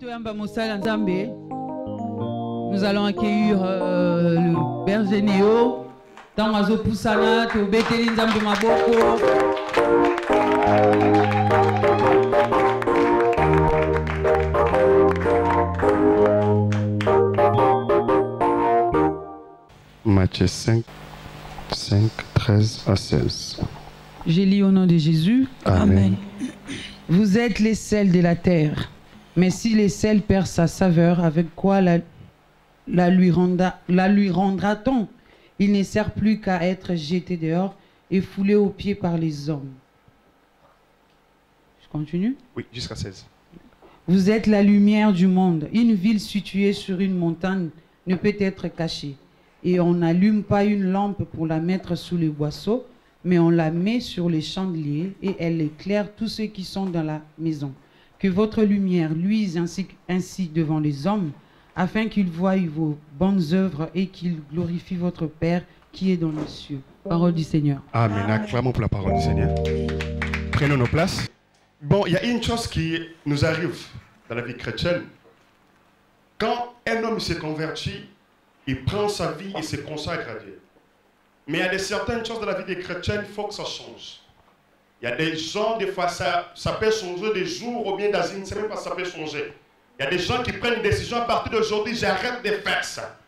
Nous allons accueillir le berger Néo. Tamazo Poussana, tu bétélé Nzambe Maboko. Matthieu 5, 13 à 16. Je lis au nom de Jésus. Amen. Vous êtes les sels de la terre, mais si le sel perd sa saveur, avec quoi la lui rendra-t-on? Il ne sert plus qu'à être jeté dehors et foulé aux pieds par les hommes. Je continue? Oui, jusqu'à 16. Vous êtes la lumière du monde. Une ville située sur une montagne ne peut être cachée. Et on n'allume pas une lampe pour la mettre sous le boisseau, mais on la met sur les chandeliers et elle éclaire tous ceux qui sont dans la maison. Que votre lumière luise ainsi devant les hommes, afin qu'ils voient vos bonnes œuvres et qu'ils glorifient votre Père qui est dans les cieux. Parole du Seigneur. Amen. Acclamons pour la parole du Seigneur. Prenons nos places. Bon, il y a une chose qui nous arrive dans la vie chrétienne. Quand un homme s'est converti, il prend sa vie et se consacre à Dieu. Mais il y a certaines choses dans la vie des chrétiens, il faut que ça change. Il y a des gens, des fois, ça peut changer des jours ou bien dans une semaine, parce que ça peut changer. Il y a des gens qui prennent une décision à partir d'aujourd'hui, j'arrête de faire ça.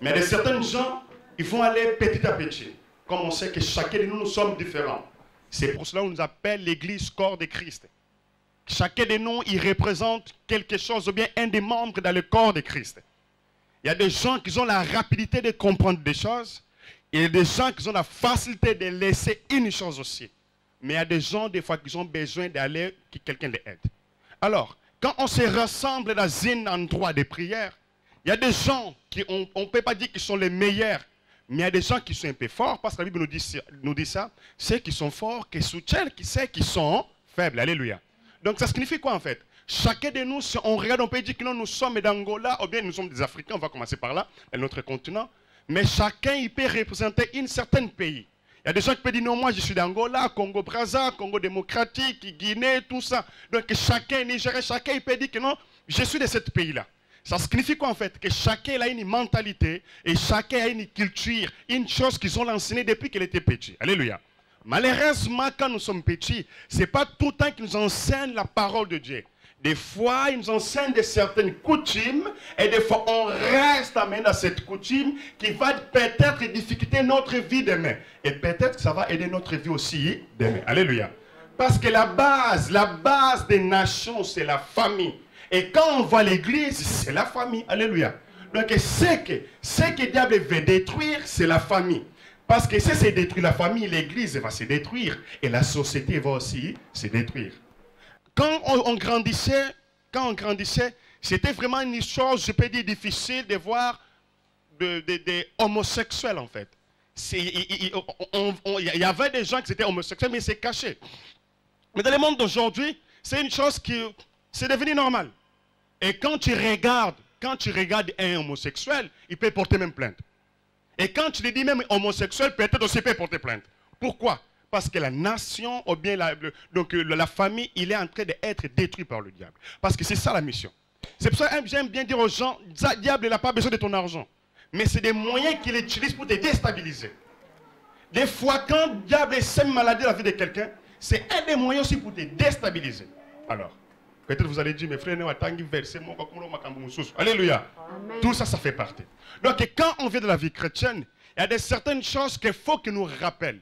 Mais il y a certains gens, ils vont aller petit à petit. Comme on sait que chacun de nous, nous sommes différents. C'est pour cela qu'on nous appelle l'église corps de Christ. Chacun de nous, il représente quelque chose ou bien un des membres dans le corps de Christ. Il y a des gens qui ont la rapidité de comprendre des choses. Il y a des gens qui ont la facilité de laisser une chose aussi. Mais il y a des gens, des fois, qui ont besoin d'aller, que quelqu'un les aide. Alors, quand on se rassemble dans un endroit de prière, il y a des gens qui, on ne peut pas dire qu'ils sont les meilleurs, mais il y a des gens qui sont un peu forts, parce que la Bible nous dit ça, ceux qui sont forts, qui soutiennent, ceux qui sont faibles. Alléluia. Donc ça signifie quoi en fait? Chacun de nous, si on regarde, on peut dire que non, nous sommes d'Angola, ou bien nous sommes des Africains, on va commencer par là, dans notre continent, mais chacun, il peut représenter un certain pays. Il y a des gens qui peuvent dire, non, moi je suis d'Angola, Congo-Brazza, Congo démocratique, Guinée, tout ça. Donc chacun, Nigeria, chacun, il peut dire que non, je suis de ce pays-là. Ça signifie quoi en fait? Que chacun a une mentalité et chacun a une culture, une chose qu'ils ont enseignée depuis qu'il était petit. Alléluia. Malheureusement, quand nous sommes petits, ce n'est pas tout le temps qu'ils nous enseignent la parole de Dieu. Des fois, ils nous enseignent de certaines coutumes et des fois, on reste amené à cette coutume qui va peut-être difficulter notre vie demain. Et peut-être que ça va aider notre vie aussi demain. Alléluia. Parce que la base des nations, c'est la famille. Et quand on voit l'église, c'est la famille. Alléluia. Donc, ce que diable veut détruire, c'est la famille. Parce que si c'est détruire la famille, l'église va se détruire et la société va aussi se détruire. Quand on grandissait, c'était vraiment une chose, je peux dire, difficile de voir des homosexuels, en fait. Il y avait des gens qui étaient homosexuels, mais c'est caché. Mais dans le monde d'aujourd'hui, c'est une chose qui est devenue normale. Et quand tu regardes un homosexuel, il peut porter même plainte. Et quand tu le dis même homosexuel, peut-être aussi peut porter plainte. Pourquoi? Parce que la nation, ou bien la famille, il est en train d'être détruit par le diable. Parce que c'est ça la mission. C'est pour ça que j'aime bien dire aux gens, le diable n'a pas besoin de ton argent. Mais c'est des moyens qu'il utilise pour te déstabiliser. Des fois, quand le diable sème maladie dans la vie de quelqu'un, c'est un des moyens aussi pour te déstabiliser. Alors, peut-être vous allez dire, mes frères, alléluia. Amen. Tout ça, ça fait partie. Donc, quand on vient de la vie chrétienne, il y a des certaines choses qu'il faut que nous rappelle.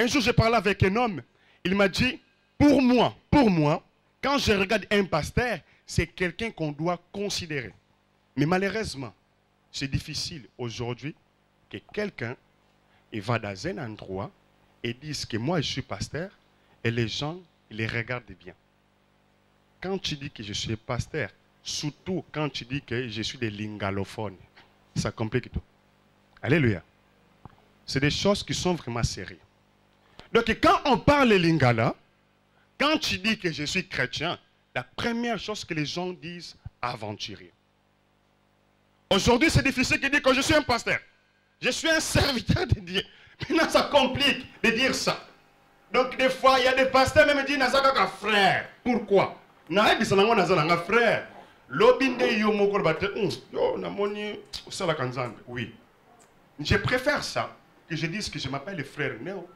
Un jour, j'ai parlé avec un homme, il m'a dit, pour moi, quand je regarde un pasteur, c'est quelqu'un qu'on doit considérer. Mais malheureusement, c'est difficile aujourd'hui que quelqu'un va dans un endroit et dise que moi, je suis pasteur et les gens les regardent bien. Quand tu dis que je suis pasteur, surtout quand tu dis que je suis des lingalophones, ça complique tout. Alléluia. C'est des choses qui sont vraiment sérieuses. Donc, quand on parle lingala, quand tu dis que je suis chrétien, la première chose que les gens disent, aventurier. Aujourd'hui, c'est difficile de dire que je suis un pasteur. Je suis un serviteur de Dieu. Maintenant, ça complique de dire ça. Donc, des fois, il y a des pasteurs même qui disent, frère. Pourquoi? Frère. Oui. Je préfère ça que je dise que je m'appelle le frère Néo.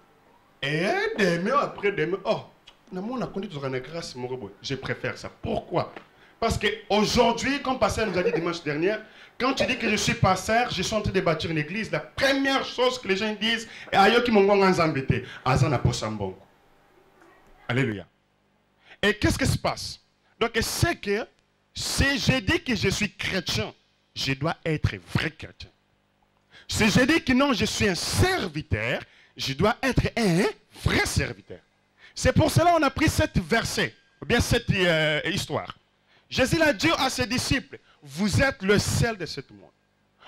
Et demain, après demain, oh, je préfère ça. Pourquoi? Parce qu'aujourd'hui, comme Pasteur nous a dit dimanche dernier, quand tu dis que je suis pasteur, je suis en train de bâtir une église, la première chose que les gens disent, c'est Alléluia. Et qu'est-ce qui se passe? Donc, c'est que si je dis que je suis chrétien, je dois être vrai chrétien. Si je dis que non, je suis un serviteur, je dois être un vrai serviteur. C'est pour cela qu'on a pris cette verset, ou bien cette histoire. Jésus l'a dit à ses disciples, vous êtes le sel de ce monde.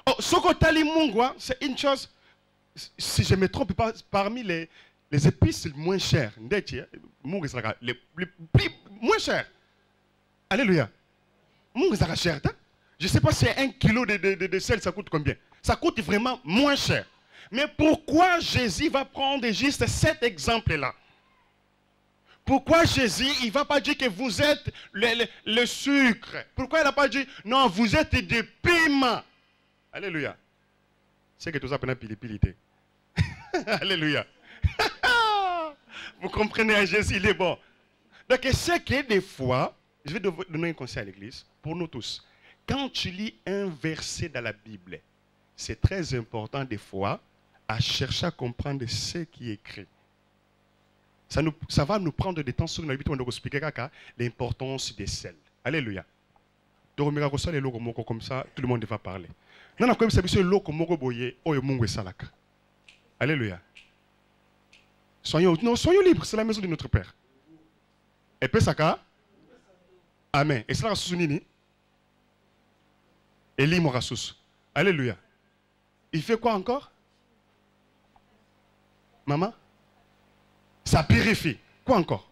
Oh, ce que tu as dit, c'est une chose, si je me trompe pas, parmi les épices les moins chères, les moins chères. Alléluia. Je ne sais pas si un kilo de sel, ça coûte combien. Ça coûte vraiment moins cher. Mais pourquoi Jésus va prendre juste cet exemple-là? Pourquoi Jésus, il ne va pas dire que vous êtes le sucre? Pourquoi il n'a pas dit, non, vous êtes du piment? Alléluia. C'est que tout ça prend pilipilité. Alléluia. Vous comprenez, Jésus, il est bon. Donc, c'est que des fois, je vais donner un conseil à l'église, pour nous tous. Quand tu lis un verset dans la Bible, c'est très important des fois à chercher à comprendre ce qui est écrit. Ça va nous prendre des temps sur la Bible, on va expliquer l'importance des sels. Alléluia. Donc, comme ça, tout le monde va parler. Non, non, comme ça, monsieur, l'eau comme boye, oh, mungu salaka. Alléluia. Soyons libres, c'est la maison de notre Père. Et puis, ça, Amen. Et cela, Eli Morassus. Alléluia. Il fait quoi encore? Maman? Ça purifie. Quoi encore?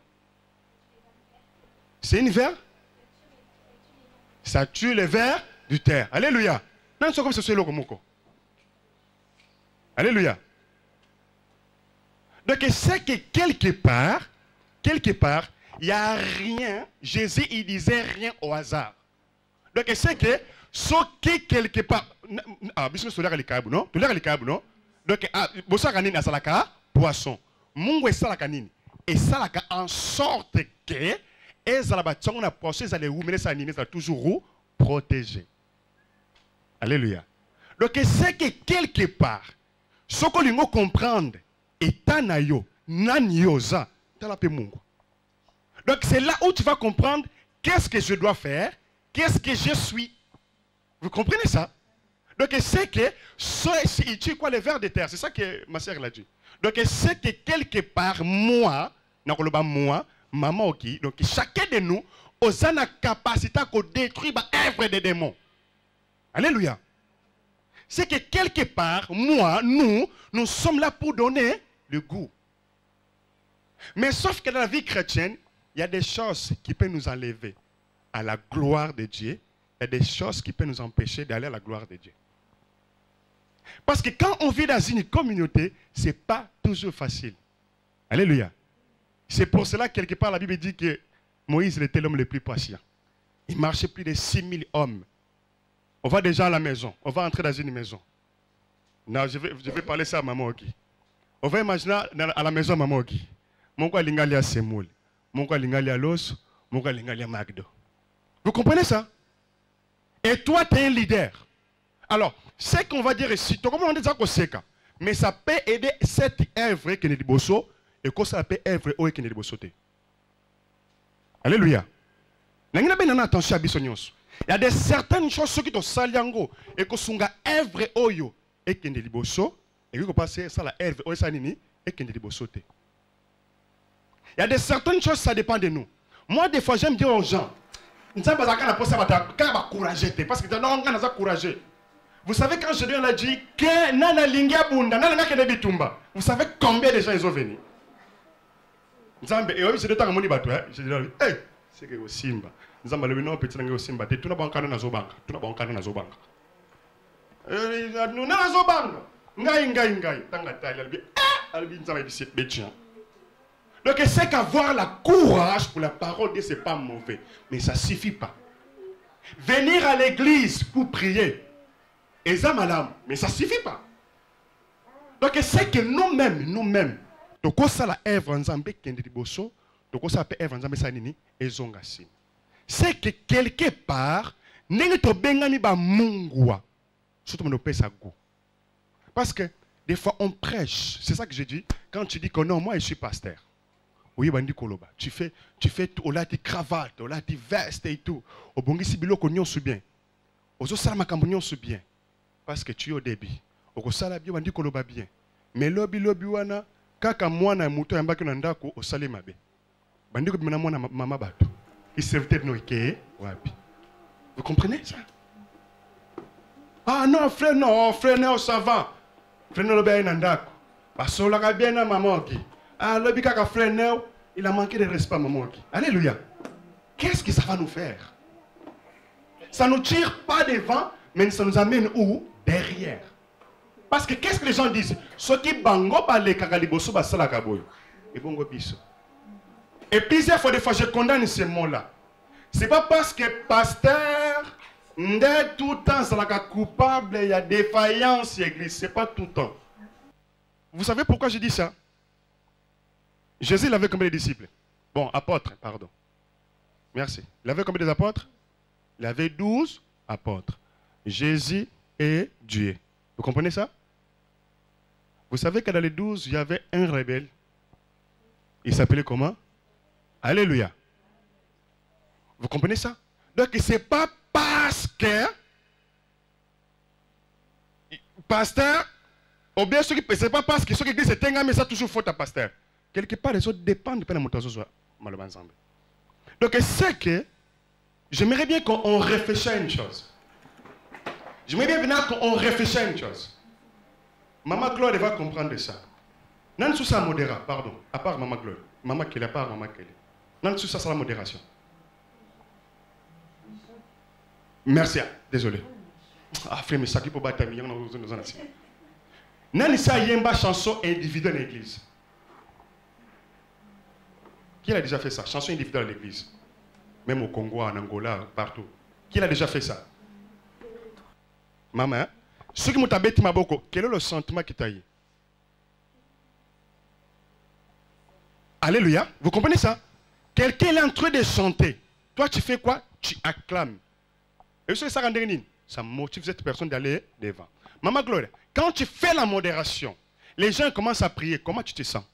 C'est une verre? Ça tue les vers du terre. Alléluia. Non, c'est comme ce lokomoko. Alléluia. Donc, c'est que quelque part, il n'y a rien, Jésus, il disait rien au hasard. Donc, c'est que, ce qui quelque part, ah, bisous, non? Donc, ah, bossa kanini à salaka, poisson. Mungu et salaka nini. Et salaka, en sorte que, et zalabatson, on a pensé, ils allaient où, mais les sanines, ils toujours où, protégés. Alléluia. Donc, c'est que quelque part, ce que l'on comprend, et tanayo, nanyoza, talapé mungu. Donc, c'est là où tu vas comprendre qu'est-ce que je dois faire, qu'est-ce que je suis. Vous comprenez ça? Donc, c'est que, il tue quoi les vers de terre? C'est ça que ma sœur l'a dit. Donc, c'est que quelque part, moi, maman, ok, donc chacun de nous, on a la capacité de détruire l'œuvre des démons. Alléluia. C'est que quelque part, moi, nous sommes là pour donner le goût. Mais sauf que dans la vie chrétienne, il y a des choses qui peuvent nous enlever à la gloire de Dieu. Il y a des choses qui peuvent nous empêcher d'aller à la gloire de Dieu. Parce que quand on vit dans une communauté, ce n'est pas toujours facile. Alléluia. C'est pour cela, quelque part, la Bible dit que Moïse était l'homme le plus patient. Il marchait plus de 6000 hommes. On va déjà à la maison. On va entrer dans une maison. Non, je vais parler ça à maman Oki. On va imaginer à la maison maman Oki. Mon quoi lingalia semoule. Mon quoi lingalia l'os. Mon quoi lingalia magdo. Vous comprenez ça? Et toi, tu es un leader. Alors, c'est qu'on va dire ici, tu comprends déjà qu'on sait ça. Mais ça peut aider cette œuvre qui est de Bosso et qu'on s'appelle œuvre qui est de Bosso. Alléluia. Il y a des certaines choses qui sont saliango et qu'on sont œuvre oyo et qui est de Bosso et qu'on passe ça la œuvre oyo sanini et qui est de Bosso. Il y a des certaines choses, ça dépend de nous. Moi, des fois, j'aime dire aux gens, nous sommes pas courageux, parce que non, on est courageux. Vous savez, quand je lui ai dit que nana lingia bunda, nana kende bitumba, vous savez combien de gens ils ont venus? Nous avons et oui, c'est de temps que mon ibato, je dis, hey, c'est que au Simba, nous avons le nom petit langage au Simba, tu n'as pas encore na zobanga, tu n'as pas encore na zobanga. Nous na zobanga, ngai, tangata, albi nous avons dit bêtien. Donc, c'est qu'avoir le courage pour la parole de Dieu, ce n'est pas mauvais. Mais ça ne suffit pas. Venir à l'église pour prier, et ça, madame, mais ça ne suffit pas. Donc, c'est que nous-mêmes, donc, ça la œuvre en Zambie, qui est de Bosso, donc, ça peut œuvre en Zambie, ça n'est pas. C'est que quelque part, n'est pas bengani ba mungwa, surtout mon père, ça go. Parce que, des fois, on prêche, c'est ça que je dis, quand tu dis que non, moi, je suis pasteur. Oui, bandi koloba. Tu fais tout, on a des cravates, on a des vestes et tout. Au bongi sibilo konyon sou bien. Au zo salama kamponyon sou bien. Parce que tu es au débit. Au sala bien bandi koloba bien. Mais lobby wana kaka mwana muto yamba ki na ndako o sale mabe. Bandi ko bimana mwana mama bato. Il se veut no ike wapi. Vous comprenez ça? Ah non, frère non, frère non ça va. Frère no lobby na ndako. Basola ka bien na maman ki. Ah, le bikaka frère Néo, il a manqué de respect à maman. Alléluia. Qu'est-ce que ça va nous faire? Ça ne nous tire pas devant, mais ça nous amène où? Derrière. Parce que qu'est-ce que les gens disent? Ce qui bango balé kakaliboso basala kaboyo. Et bongo biso. Et plusieurs fois, des fois, je condamne ces mots-là. C'est pas parce que pasteur, n'est tout le temps, ça l'a coupable, il y a défaillance, église. C'est pas tout le temps. Vous savez pourquoi je dis ça? Jésus, il avait combien de disciples? Bon, apôtres, pardon. Merci. Il avait combien d'apôtres? Il avait 12 apôtres. Jésus est Dieu. Vous comprenez ça? Vous savez que dans les 12, il y avait un rebelle. Il s'appelait comment? Alléluia. Vous comprenez ça? Donc, ce n'est pas parce que pasteur, ou bien ce n'est pas parce que ceux qui disent c'est un gars, mais ça toujours faute à pasteur. Quelque part, les autres dépendent de la motivation. Donc, c'est que j'aimerais bien qu'on réfléchisse à une chose. J'aimerais bien qu'on réfléchisse à une chose. Maman Claude va comprendre ça. Nan sous ça modéra, pardon, à part Maman Claude. Maman Kelly, à part Maman Kelly. Nan sous ça, c'est la modération. Merci, désolé. Ah, frère, mais ça qui peut battre, il y a un autre. Nan ça y a une chanson individuelle à l'église. Qui a déjà fait ça? Chanson individuelle à l'église. Même au Congo, en Angola, partout. Qui a déjà fait ça? Maman, ceux qui m'ont tabé, quel est le sentiment qui t'a eu? Alléluia. Vous comprenez ça? Quelqu'un est en train de chanter. Toi, tu fais quoi? Tu acclames. Et ça, ça motive cette personne d'aller devant. Maman Gloria, quand tu fais la modération, les gens commencent à prier. Comment tu te sens?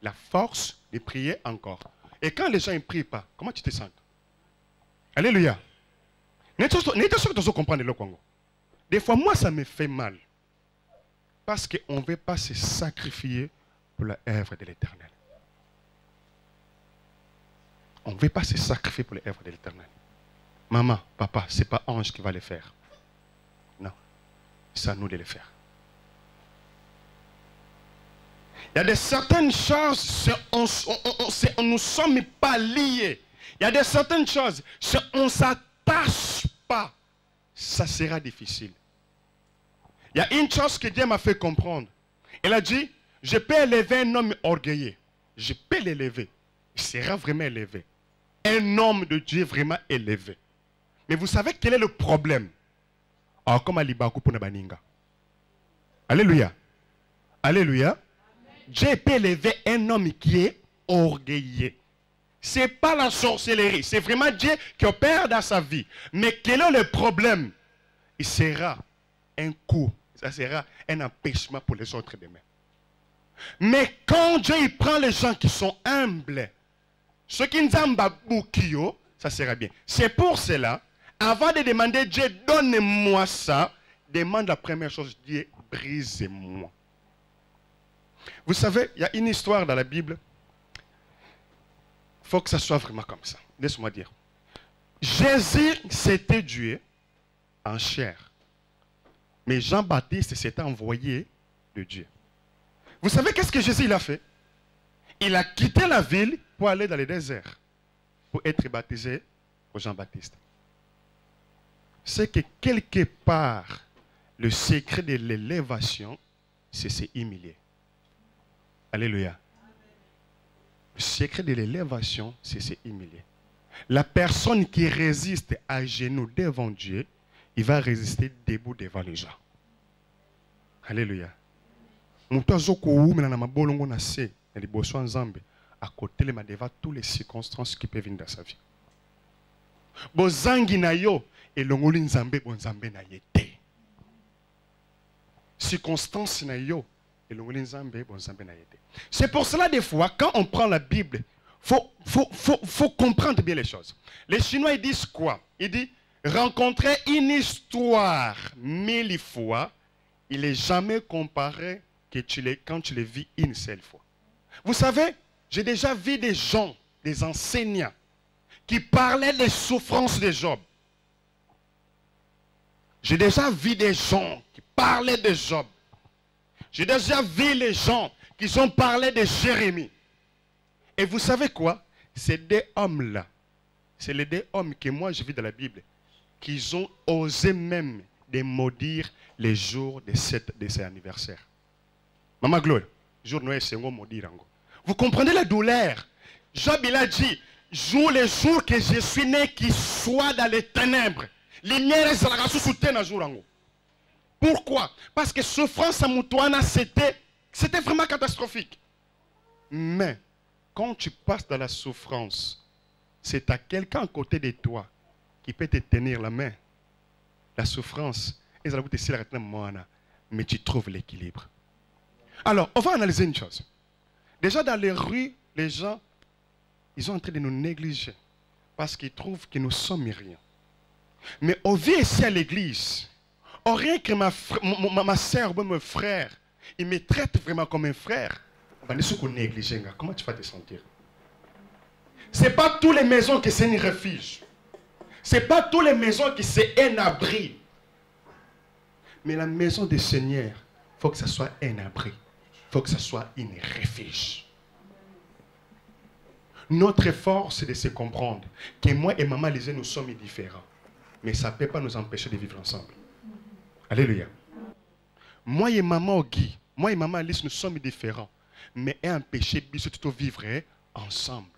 La force de prier encore. Et quand les gens ne prient pas, comment tu te sens? Alléluia. N'est-ce pas que tu comprends le Congo? Des fois, moi, ça me fait mal. Parce qu'on ne veut pas se sacrifier pour l'œuvre de l'Éternel. On ne veut pas se sacrifier pour l'œuvre de l'Éternel. Maman, papa, ce n'est pas ange qui va le faire. Non. C'est à nous de le faire. Il y a de certaines choses, on nous sommes pas liés. Il y a de certaines choses, on ne s'attache pas. Ça sera difficile. Il y a une chose que Dieu m'a fait comprendre. Il a dit, je peux élever un homme orgueilleux. Je peux l'élever. Il sera vraiment élevé. Un homme de Dieu vraiment élevé. Mais vous savez quel est le problème? Alléluia. Alléluia. Dieu peut élever un homme qui est orgueilleux. Ce n'est pas la sorcellerie. C'est vraiment Dieu qui opère dans sa vie. Mais quel est le problème? Il sera un coup. Ça sera un empêchement pour les autres demain. Mais quand Dieu il prend les gens qui sont humbles, ceux qui nous aiment, ça sera bien. C'est pour cela, avant de demander Dieu, donne-moi ça, demande la première chose, Dieu, brise-moi. Vous savez, il y a une histoire dans la Bible. Il faut que ça soit vraiment comme ça. Laisse-moi dire. Jésus, c'était Dieu en chair. Mais Jean-Baptiste s'était envoyé de Dieu. Vous savez qu'est-ce que Jésus il a fait? Il a quitté la ville pour aller dans le désert. Pour être baptisé au Jean-Baptiste. C'est que quelque part, le secret de l'élévation, c'est s'humilier. Alléluia. Le secret de l'élévation, c'est s'humilier. La personne qui résiste à genoux devant Dieu, il va résister debout devant les gens. Alléluia. À côté de toutes les circonstances qui peuvent venir dans sa vie. Bozangi na yo et longoli nzambe bonzambe na yete. Circonstances na yo et longoli nzambe bonzambe na yete. C'est pour cela des fois quand on prend la Bible, faut comprendre bien les choses. Les Chinois ils disent quoi? Ils disent rencontrer une histoire 1000 fois, il est jamais comparé que quand tu les vis une seule fois. Vous savez, j'ai déjà vu des gens, des enseignants qui parlait des souffrances de Job. J'ai déjà vu des gens qui parlaient de Job. J'ai déjà vu les gens qui ont parlé de Jérémie. Et vous savez quoi? Ces deux hommes-là, c'est les deux hommes que moi j'ai vu dans la Bible, qui ont osé même de maudire les jours de cet anniversaire. Maman Gloire, jour Noël, c'est maudire. Vous comprenez la douleur? Job, il a dit... Jour le jour que je suis né, qui soit dans les ténèbres, lumière est la race sous ténèbres jour en haut. Pourquoi? Parce que souffrance à Moutouana, c'était vraiment catastrophique. Mais quand tu passes dans la souffrance, c'est à quelqu'un à côté de toi qui peut te tenir la main. La souffrance, mais tu trouves l'équilibre. Alors, on va analyser une chose. Déjà dans les rues, les gens, ils sont en train de nous négliger parce qu'ils trouvent que nous sommes rien. Mais on vient ici à l'église, on rien que ma soeur ou mon frère, il me traite vraiment comme un frère. Comment tu vas te sentir? Ce n'est pas toutes les maisons qui sont un refuge. Ce n'est pas toutes les maisons qui sont un abri. Mais la maison du Seigneur, il faut que ce soit un abri. Il faut que ce soit un refuge. Notre effort, c'est de se comprendre que moi et Maman Élisée, nous sommes différents. Mais ça ne peut pas nous empêcher de vivre ensemble. Alléluia. Moi et Maman Guy, moi et Maman Alice, nous sommes différents. Mais empêcher de vivre ensemble.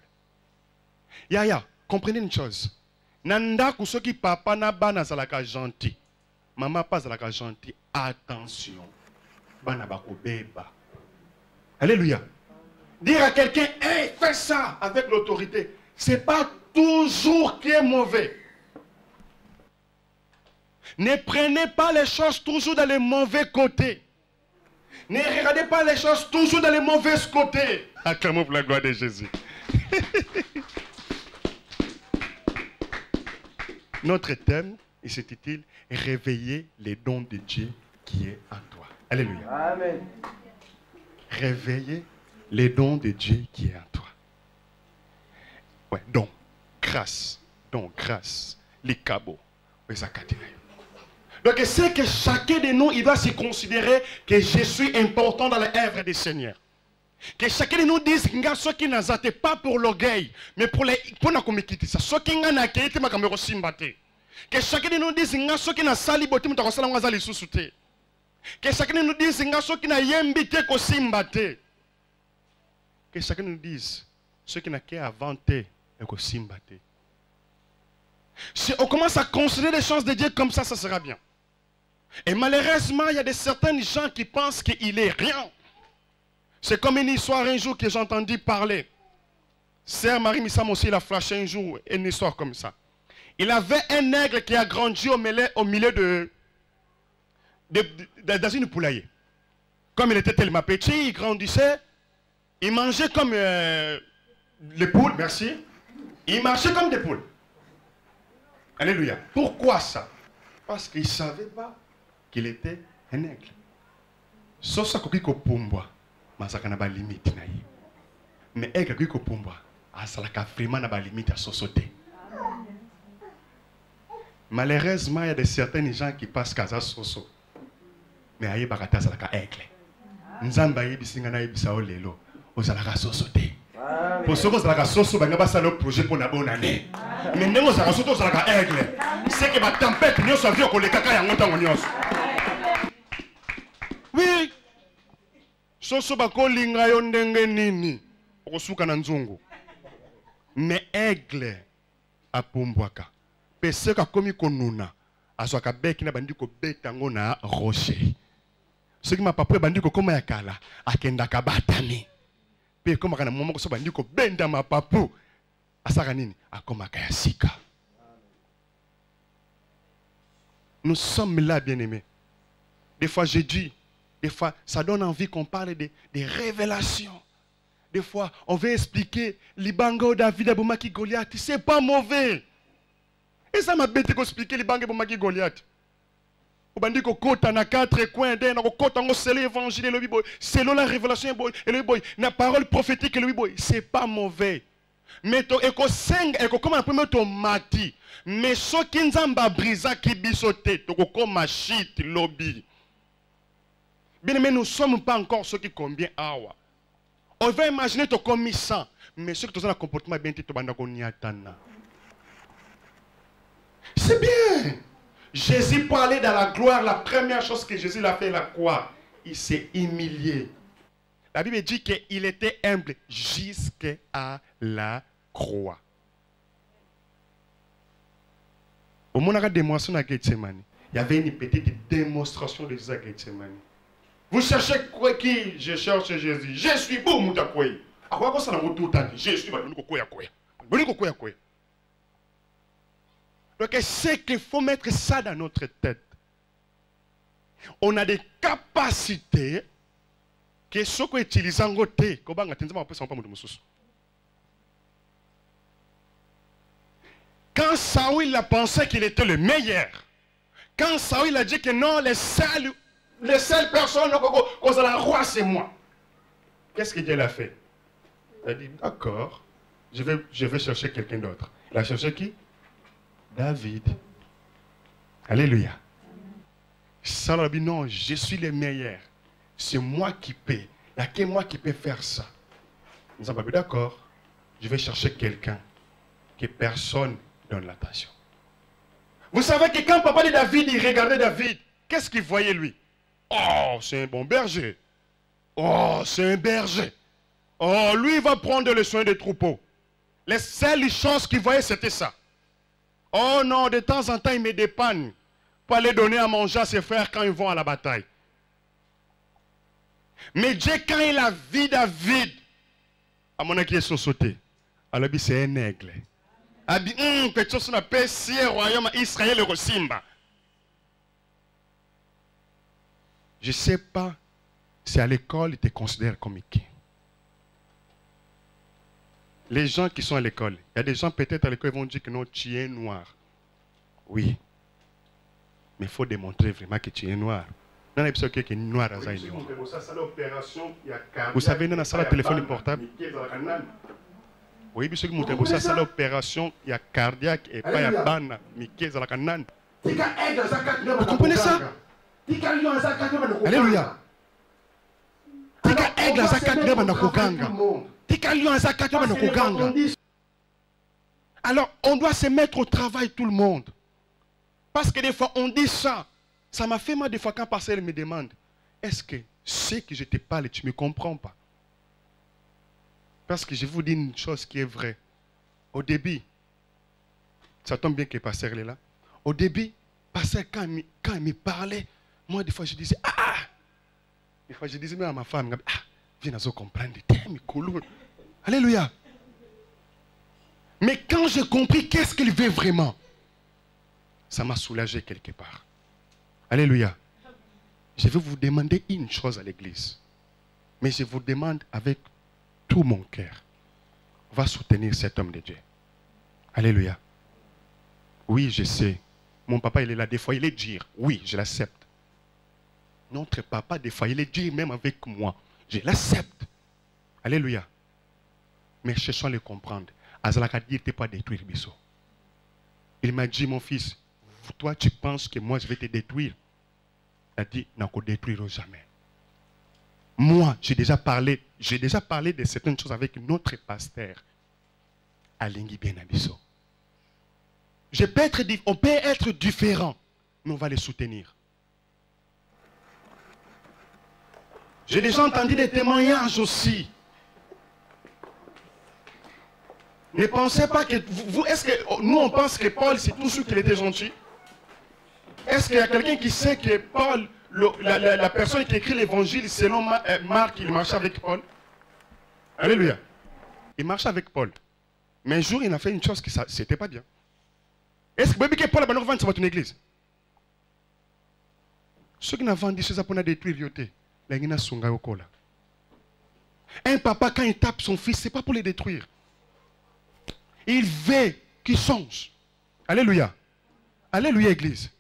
Yaya, comprenez une chose. Nanda, pour ceux qui papa n'a pas de gentil, maman pas de gentil. Attention. Alléluia. Dire à quelqu'un, hey, fais ça avec l'autorité, ce n'est pas toujours qui est mauvais. Ne prenez pas les choses toujours dans les mauvais côtés. Ne regardez pas les choses toujours dans les mauvais côtés. Acclamons pour la gloire de Jésus. Notre thème, il se titule « Réveiller les dons de Dieu qui est en toi ». Alléluia. Amen. Réveiller les dons de Dieu qui est en toi. Ouais, don, grâce, les cabots. Donc, c'est que chacun de nous, il doit se considérer que je suis important dans l'œuvre du Seigneur. Que chacun de nous dise, ce qui n'a pas pour l'orgueil, mais pour les. Pour la communauté, ça. Ce qui n'a pas été ma caméra simbate. Que chacun de nous dise, ce qui n'a pas été ma caméra simbate. Que chacun de nous dise, ce qui n'a pas été ma caméra. Que chacun nous dise, ce qui n'a qu'à vanter et qu'on s'imbatte. Si on commence à considérer les choses de Dieu comme ça, ça sera bien. Et malheureusement, il y a de certains gens qui pensent qu'il est rien. C'est comme une histoire un jour que j'ai entendu parler. Sœur Marie Missam aussi, il a flashé un jour une histoire comme ça. Il avait un aigle qui a grandi au milieu dans une poulailler. Comme il était tellement petit, il grandissait. Il mangeait comme les poules, merci. Il marchait comme des poules. Alléluia. Pourquoi ça? Parce qu'il ne savait pas qu'il était un aigle. Sauf ça, qu'il y a une limite. Mais aigle, il y a vraiment une limite à sauter. Malheureusement, il y a de certains gens qui passent à Soso. Mais il y a des aigle. Nous avons des aigle. Vous allez sauter. Pour ceux qui ont sauté, vous allez faire un projet pour la bonne année. Mais nous allons sauter, vous allez faire un aigle. C'est que la tempête, nous sommes vieux pour les caca et nous. Oui. Soso bako linga yondenge nini. Osuka nanzungu. Mais aigle, à Pomboaka. Personne qui a commis konuna, à soi qui n'a pas dit que Betangona rocher. Ce qui m'a pas pris, bandit que comme Yakala, à Kendaka Batani. Puis comme à un moment où bandit que Bendama Papu, à Saranini, à Komakayasika. Nous sommes là, bien-aimés. Des fois, je dis, des fois, ça donne envie qu'on parle des révélations. Des fois, on veut expliquer Libango, David, Abomaki, Goliath, c'est pas mauvais. Et ça m'a bête expliquer Libango, Abomaki, Goliath. On dit qu'on compte en quatre coins d'un, on compte en c'est l'évangile, c'est la révélation, la parole prophétique, c'est pas mauvais. Mais to eko seng eko koma premier to mati mais so kinzamba brisa ki bisoté to koma shit lobby. Bien mais nous ne sommes pas encore ceux qui combien awa. On va imaginer to commissan mais ceux qui ont un comportement bien to banda ko niatana. C'est bien. Jésus pour aller dans la gloire, la première chose que Jésus l'a fait la croix, il s'est humilié. La Bible dit qu'il était humble jusqu'à la croix. Au moment de la démonstration à Gethsémani, il y avait une petite démonstration de Jésus à Gethsémani. Vous cherchez quoi qui? Je cherche Jésus. Je suis beau, Moutakoui. À quoi ça n'a pas tout à Je suis beau, Moutakoui. Donc, c'est qu'il faut mettre ça dans notre tête. On a des capacités. Que ce qu'on utilise en côté, comment on va pas mon souci. Quand Saouil a pensé qu'il était le meilleur, quand Saouil a dit que non, les seules personnes qu'on a la roi, c'est moi. Qu'est-ce que Dieu l'a fait? Il a dit, d'accord, je vais chercher quelqu'un d'autre. Il a cherché qui? David. Alléluia. Saouil a dit, non, je suis le meilleur. C'est moi qui paie. Il n'y a que moi qui peux faire ça. Nous avons dit, d'accord, je vais chercher quelqu'un que personne donne l'attention. Vous savez que quand papa de David, il regardait David, qu'est-ce qu'il voyait lui? Oh, c'est un bon berger. Oh, c'est un berger. Oh, lui, il va prendre le soin des troupeaux. Les seules chances qu'il voyait, c'était ça. Oh non, de temps en temps, il me dépanne pour aller donner à manger à ses frères quand ils vont à la bataille. Mais Dieu, quand il a vu David, à mon avis, il est sauté. Alors, c'est un aigle. Il a dit, quelque chose n'a pas si le royaume Israël est Simba. Je ne sais pas si à l'école, ils te considèrent comme qui. Les gens qui sont à l'école, il y a des gens peut-être à l'école qui vont dire que non, tu es noir. Oui. Mais il faut démontrer vraiment que tu es noir. Vous savez, dans la salle de téléphone portable, oui, puisque nous avons une salle d'opération, il y a cardiaque et pas de banane. Vous comprenez ça? Alléluia. Alors, on doit se mettre au travail tout le monde. Parce que des fois, on dit ça. Ça m'a fait mal des fois quand Pascal me demande, est-ce que ce que je te parle, tu ne me comprends pas? Parce que je vous dis une chose qui est vraie. Au début, ça tombe bien que Pascal est là. Au début, Pascal, quand il me parlait, moi, des fois, je disais, ah! Des fois, je disais même à ma femme, ah, viens à comprendre, t'aimes, cool. Alléluia! Mais quand j'ai compris qu'est-ce qu'il veut vraiment, ça m'a soulagé quelque part. Alléluia. Je vais vous demander une chose à l'église. Mais je vous demande avec tout mon cœur. On va soutenir cet homme de Dieu. Alléluia. Oui, je sais. Mon papa, il est là. Des fois, il est dur. Oui, je l'accepte. Notre papa, des fois, il est dur même avec moi. Je l'accepte. Alléluia. Mais cherchons à le comprendre. Azalakadi n'était pas détruire Bissot. Il m'a dit, mon fils, toi, tu penses que moi, je vais te détruire. Il a dit, non, qu'on ne détruira jamais. Moi, j'ai déjà parlé de certaines choses avec notre pasteur, Alinghi Benabiso. On peut être différent, mais on va les soutenir. J'ai déjà entendu des témoignages aussi. Ne pensez pas que... Est-ce que nous, on pense que Paul, c'est tout ce qu'il était gentil? Est-ce qu'il y a quelqu'un qui sait que Paul, la personne qui écrit l'évangile selon Marc, il marchait avec Paul? Alléluia. Il marchait avec Paul. Mais un jour, il a fait une chose qui n'était pas bien. Est-ce que Paul a vendu sur une église? Ceux qui n'ont vendu, ceux qui ont détruit, vioté, ils ont sonné au cola. Un papa, quand il tape son fils, ce n'est pas pour le détruire. Il veut qu'il change. Alléluia. Alléluia, Église.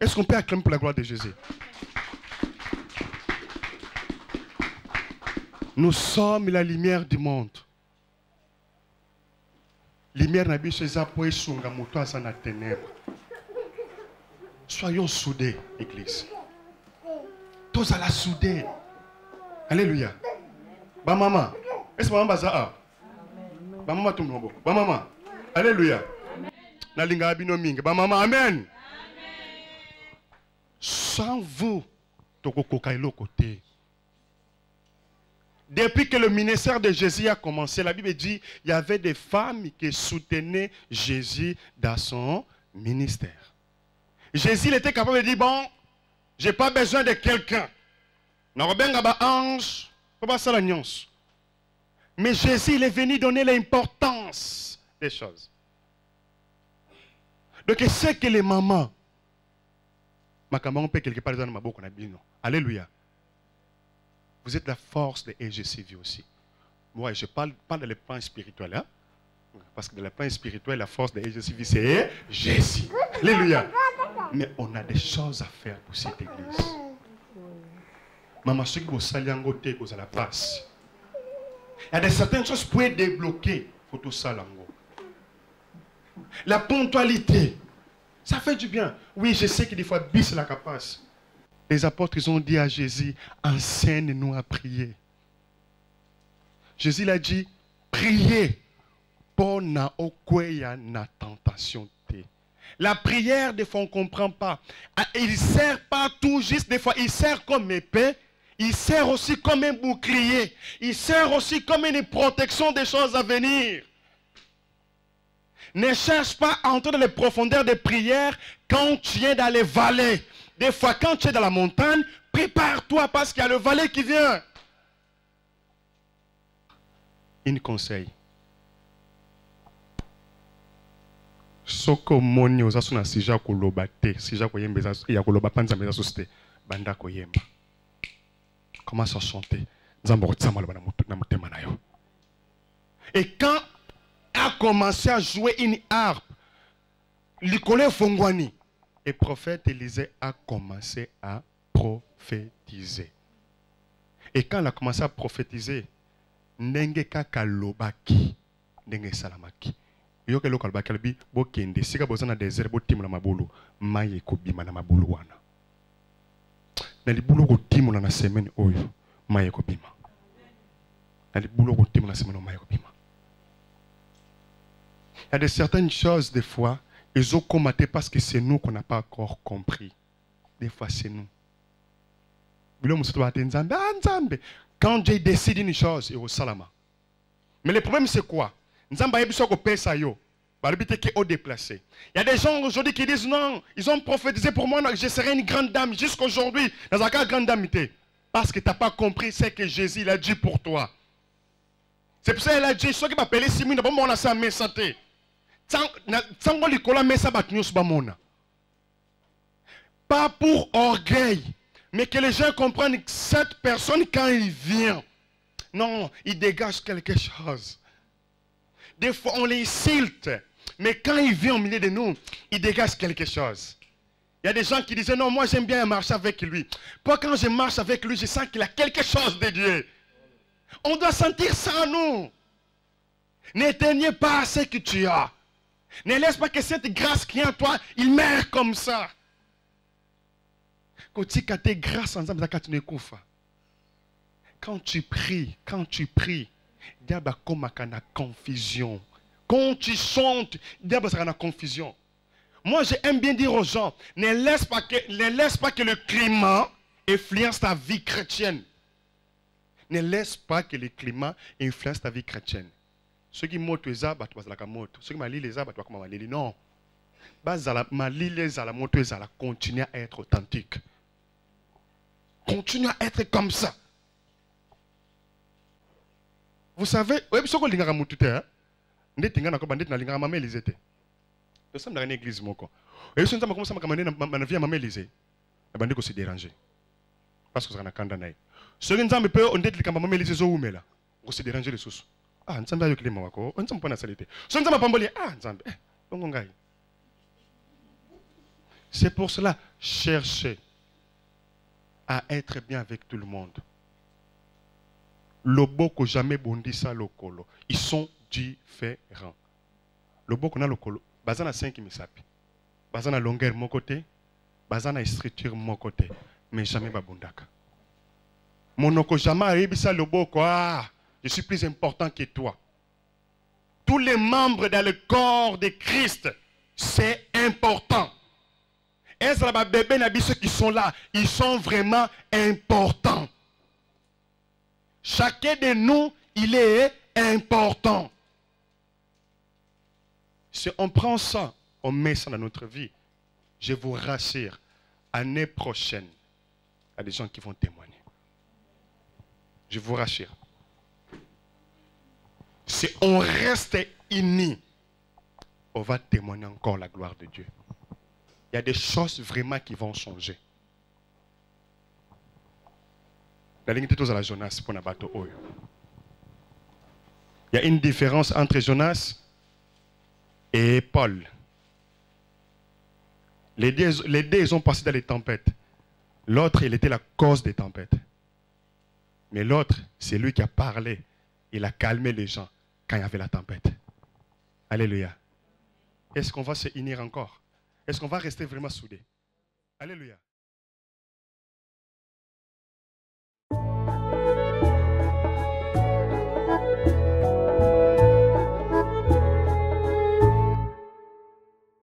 Est-ce qu'on peut acclamer pour la gloire de Jésus? Nous sommes la lumière du monde. Lumière n'a pas été sunga moto asana ténèbres. Soyons soudés, Église. Tous à la soudée. Alléluia. Ba maman, est-ce que maman baza? Ba maman tout le ba maman. Alléluia. Na linga bino mingi. Ba maman, amen. Sans vous, toko kokailo côté. Depuis que le ministère de Jésus a commencé, la Bible dit qu'il y avait des femmes qui soutenaient Jésus dans son ministère. Jésus était capable de dire, bon, je n'ai pas besoin de quelqu'un. Mais Jésus, il est venu donner l'importance des choses. Donc, c'est que les mamans, alléluia. Vous êtes la force de EGCV aussi. Moi, je parle pas de le plan spirituel, hein? Parce que de le plan spirituel, la force de EGCV, c'est Jésus. Alléluia. Mais on a des choses à faire pour cette église. Maman, ceux qui vous salangoté, vous allez la passe. Il y a des certaines choses pour être débloquées. Faut tout ça, la ponctualité, ça fait du bien. Oui, je sais que des fois, bis la capace. Les apôtres, ils ont dit à Jésus, enseigne-nous à prier. Jésus l'a dit, priez pour na okweya na tentation. La prière, des fois, on ne comprend pas. Il ne sert pas tout juste, des fois, il sert comme épée, il sert aussi comme un bouclier, il sert aussi comme une protection des choses à venir. Ne cherche pas à entrer dans les profondeurs des prières quand tu es dans les vallées. Des fois, quand tu es dans la montagne, prépare-toi parce qu'il y a le valet qui vient. Un conseil. Soko moni osasuna sija kolobate, sija koyemba ya koloba panza meza soste, banda koyemba. Commence à chanter. Nzambo kotsamba loba na motema na yo. Et quand a commencé à jouer une harpe, Likole Fongwani, et prophète Élisée a commencé à prophétiser. Et quand elle a commencé à prophétiser, Nenge kaka lobaki, Nenge salamaki. Yo ke lokal bakalbi bokende sika bozana desert botimula mabulu, maye kobima na mabulu wana. Na libulu kotimula na semaine oyo, maye kobima. Na libulu kotimula na semaine oyo, maye kobima. Il y a de certaines choses des fois ils ont combattu parce que c'est nous qu'on n'a pas encore compris. Des fois, c'est nous. Quand Dieu décide une chose, il salama. Mais le problème, c'est quoi? Il y a des gens aujourd'hui qui disent non, ils ont prophétisé pour moi, je serai une grande dame jusqu'aujourd'hui. Dans un cas, grande dame, parce que tu n'as pas compris ce que Jésus il a dit pour toi. C'est pour ça qu'il a dit ceux qui m'appelaient Simon, d'abord, on a sa main santé. Pas pour orgueil, mais que les gens comprennent que cette personne, quand il vient, non, il dégage quelque chose. Des fois, on l'insulte, mais quand il vient au milieu de nous, il dégage quelque chose. Il y a des gens qui disaient, non, moi j'aime bien marcher avec lui. Pourquoi quand je marche avec lui, je sens qu'il a quelque chose de Dieu. On doit sentir ça en nous. N'éteignez pas ce que tu as. Ne laisse pas que cette grâce qui est en toi, il meurt comme ça. Quand tu pries, il y a une confusion. Quand tu chantes, il y a une confusion. Moi, j'aime bien dire aux gens, ne laisse pas que le climat influence ta vie chrétienne. Ne laisse pas que le climat influence ta vie chrétienne. Ceux qui montent les arbres, tu vas la monter. Ceux qui malient les arbres, tu vas comment maliller. Non. Maliller les arbres, monter les arbres, continue à être authentique. Continue à être comme ça. Vous savez, ceux qui l'ingara monter, ne t'inga n'accorde pas, ne t'inga l'ingara maman Élisée. Nous sommes dans une église moko. Et ceux qui commencent à commander, ma vie à maman Élisée, la bande est aussi dérangée. Parce que ça n'a qu'un danaï. Ceux qui nous amènent peu, on dit que maman Élisée zoou mela, aussi dérangée les sous. Ah, nous sommes là avec les mamans, nous sommes pas dans la saleté. Nous sommes pas bolés. Ah, nous sommes. Donc on. C'est pour cela, cherchez à être bien avec tout le monde. Loboko jamais bondi ça lokolo. Ils sont différents. Loboko na lokolo. Bazana 5 misapi. Bazana longueur mon côté. Bazana structure mon côté. Mais jamais babondaka. Monoko jamais arribisa loboko. Ah. Je suis plus important que toi. Tous les membres dans le corps de Christ, c'est important. Et ceux qui sont là, ils sont vraiment importants. Chacun de nous, il est important. Si on prend ça, on met ça dans notre vie, je vous rassure, l'année prochaine, il y a des gens qui vont témoigner. Je vous rassure. Si on reste unis, on va témoigner encore la gloire de Dieu. Il y a des choses vraiment qui vont changer. Il y a une différence entre Jonas et Paul. Les deux, ils ont passé dans les tempêtes. L'autre, il était la cause des tempêtes. Mais l'autre, c'est lui qui a parlé. Il a calmé les gens quand il y avait la tempête. Alléluia. Est-ce qu'on va se unir encore? Est-ce qu'on va rester vraiment soudés? Alléluia.